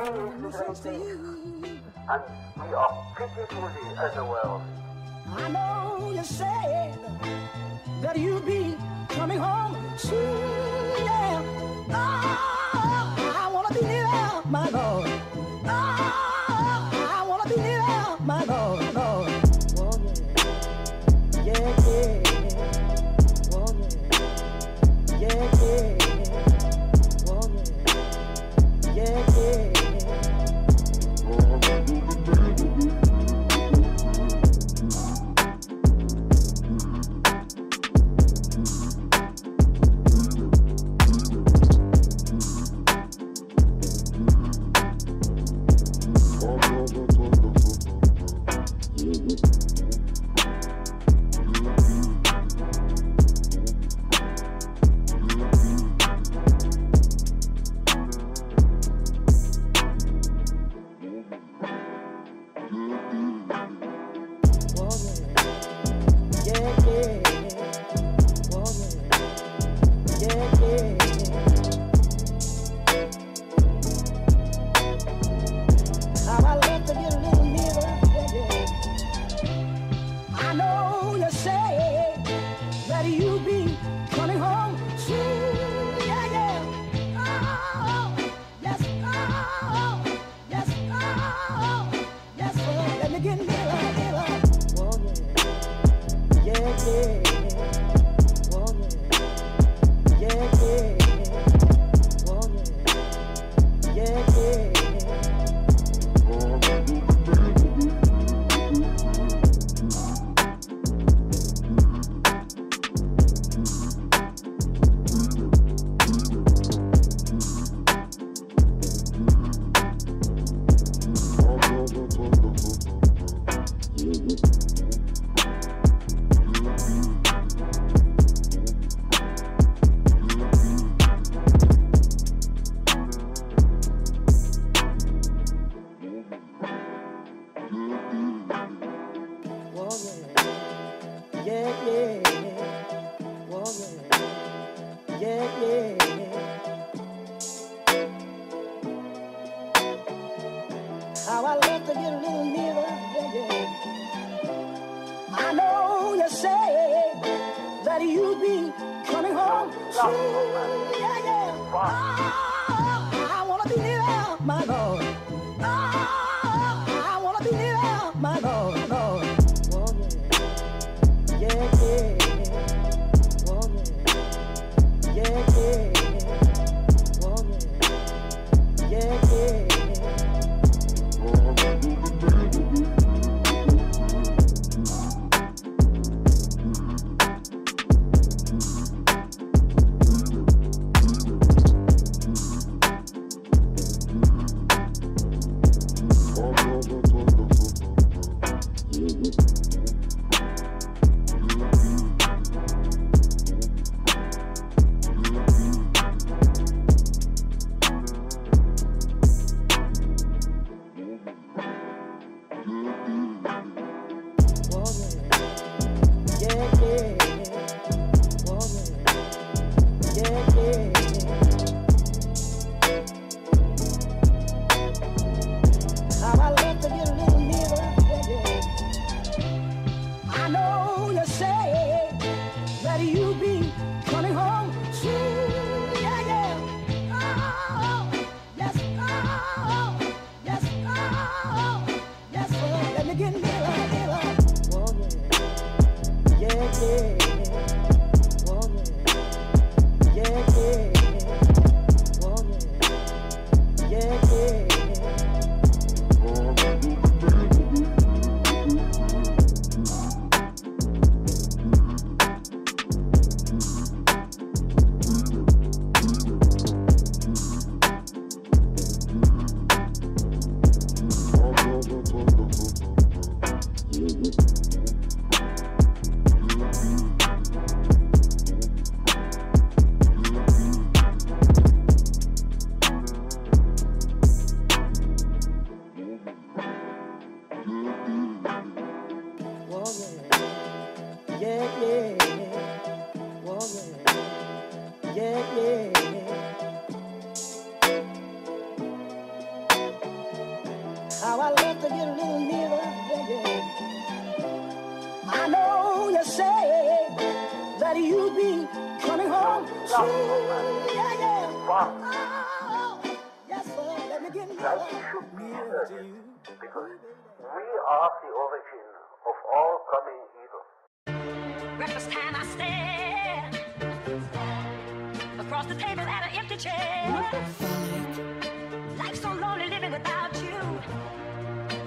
And we are pitifully underwhelmed. I know you said that you'll be coming home soon. Yeah. Oh, I wanna be near my boy. Oh, I wanna be near my boy. Oh yeah, yeah, yeah. Oh yeah, yeah, yeah. Oh yeah, yeah, yeah. How I love to get a little nearer, baby. I know you say that you'll be coming home soon. Yeah, yeah. Oh, yes, sir. Let me get nearer to you. Because we are the origin of all coming evil. Breakfast time, I stand across the table at an empty chair. Life's so lonely living without you.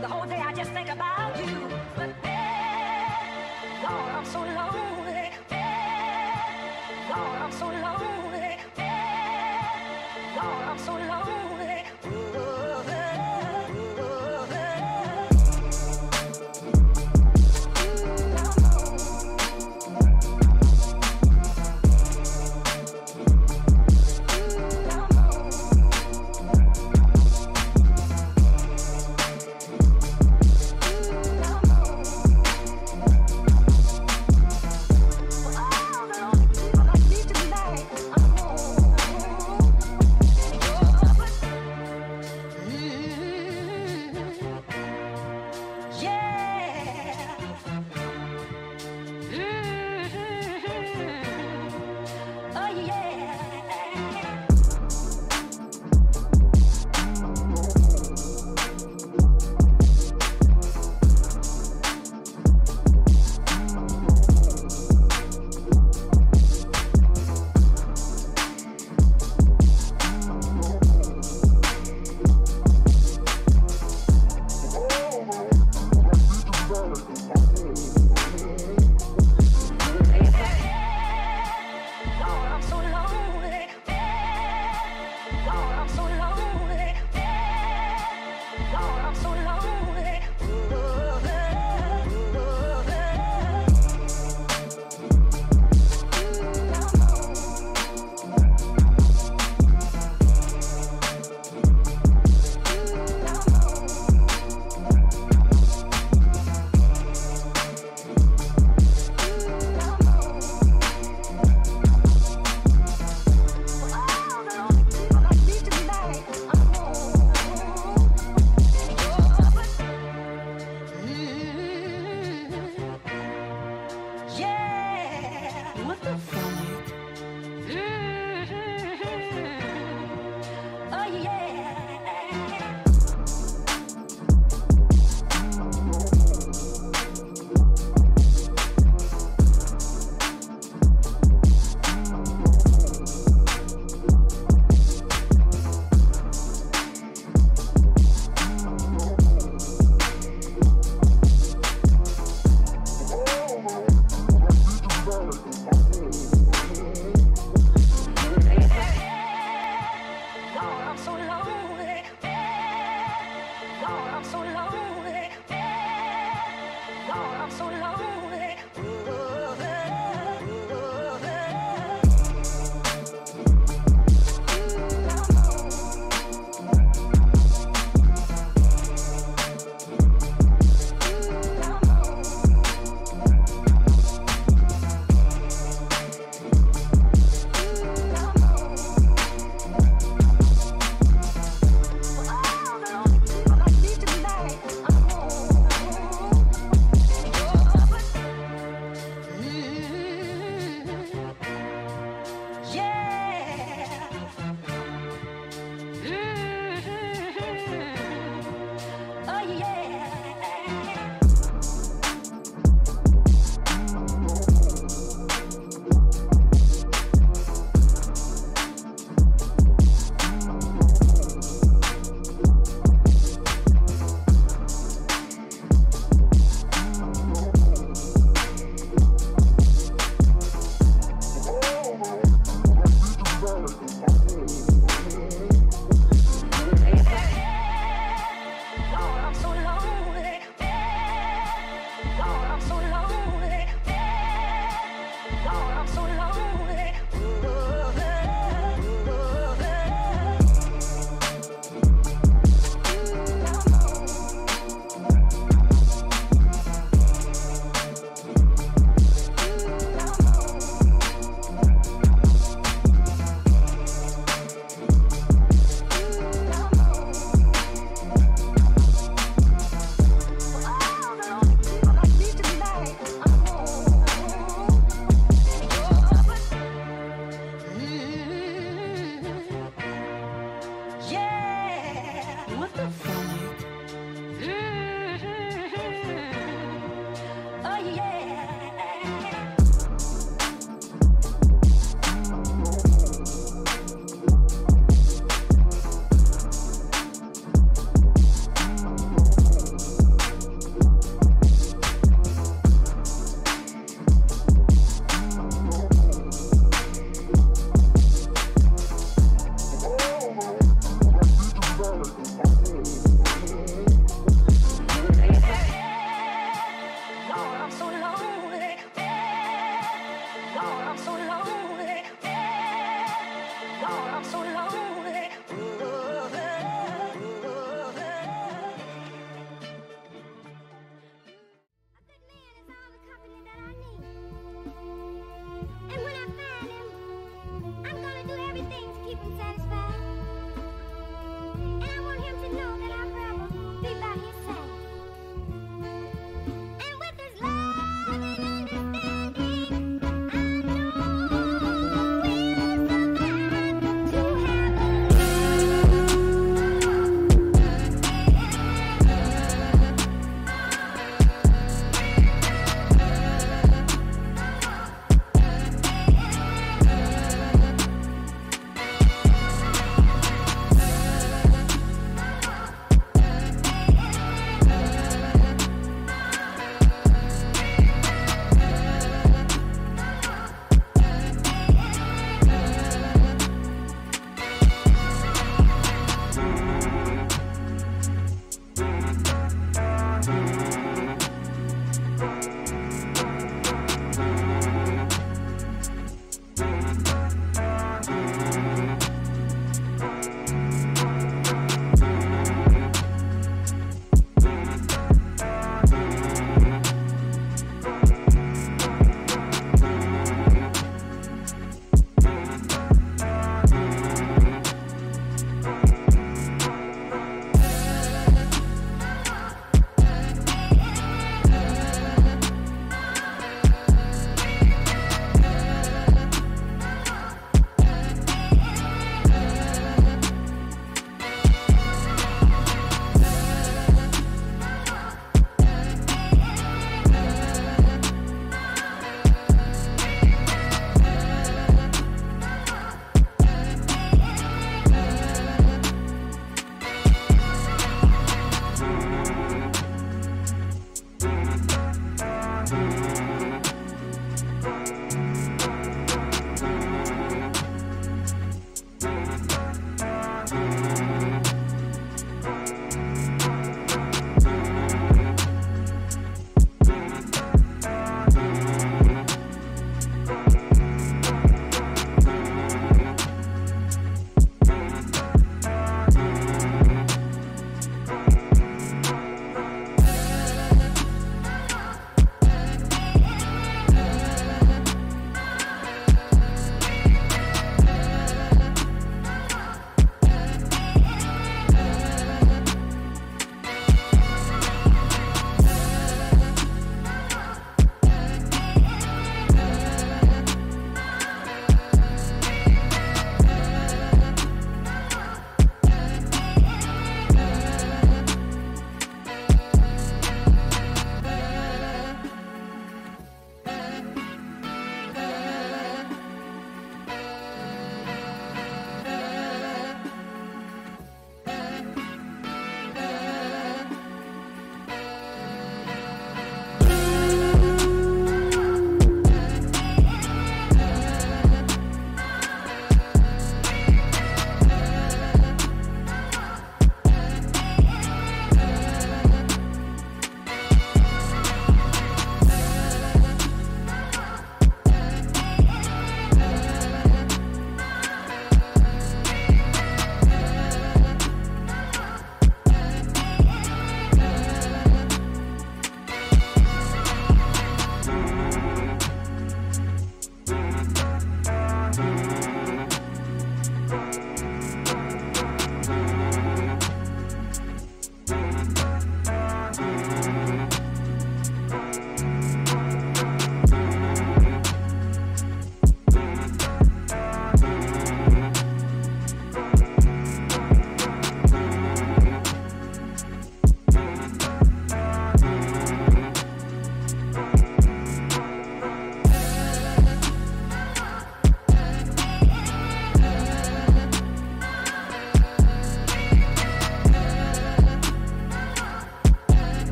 The whole day I just think about you. But hey, Lord, I'm so lonely. Hey, Lord, I'm so lonely. Hey, Lord, I'm so lonely.